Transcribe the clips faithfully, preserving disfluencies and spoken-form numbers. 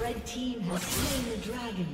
Red team has slain the dragon.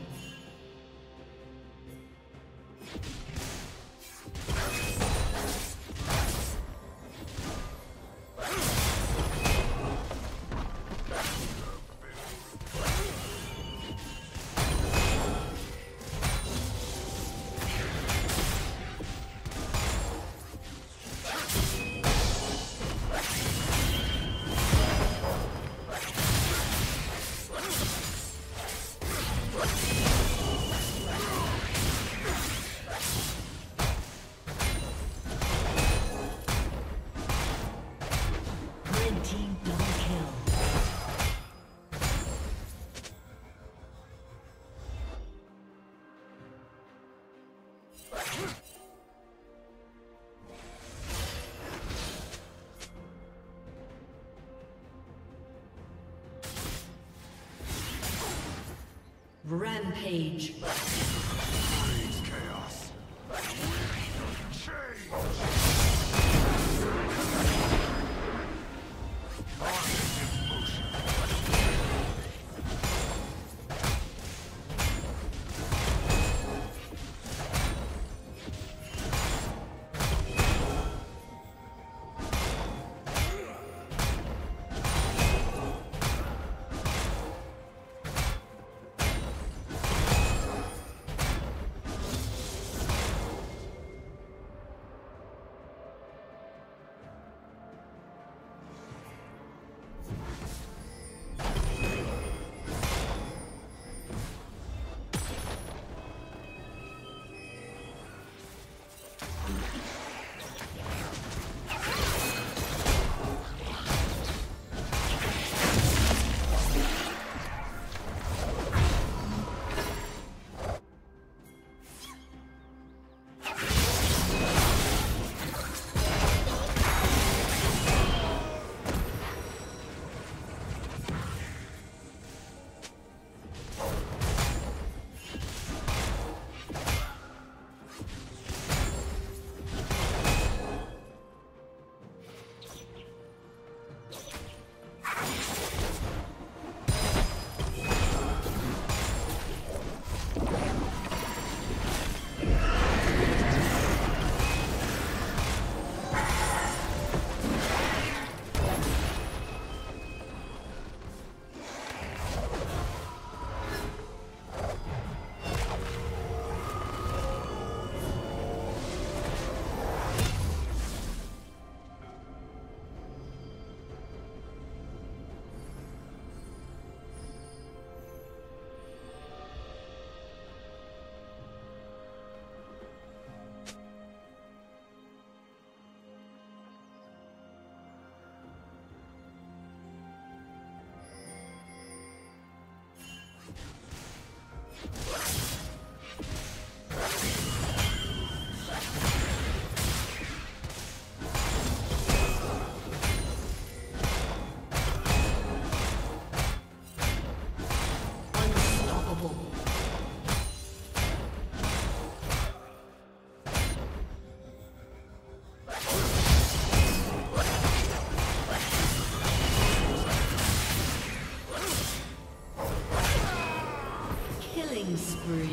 Rampage. Please, chaos. Change. Killing spree.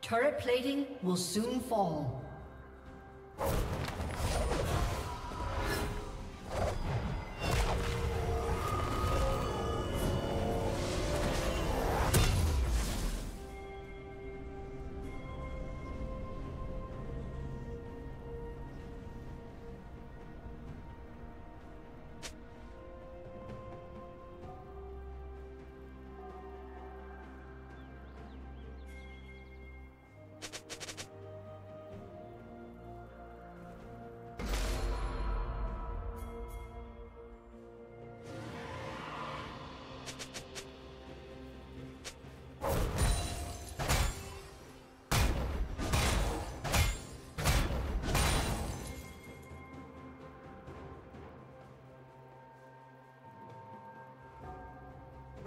Turret plating will soon fall.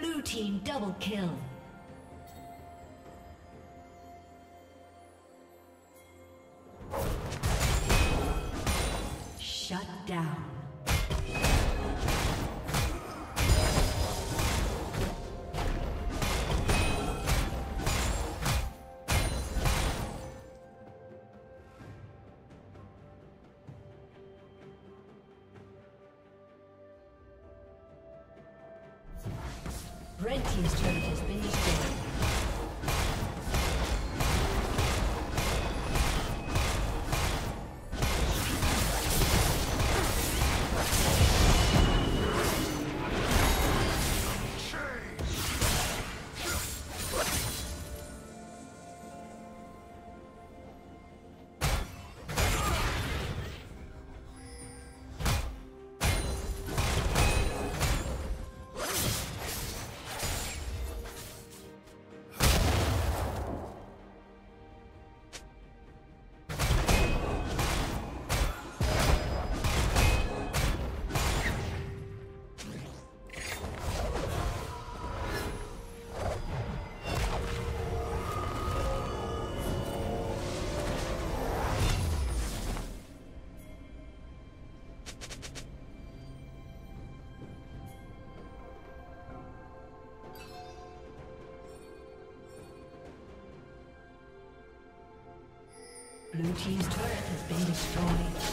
Blue team double kill. Shut down. Red team's turret has been destroyed. Blue team's turret has been destroyed.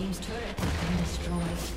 Turret has been destroyed.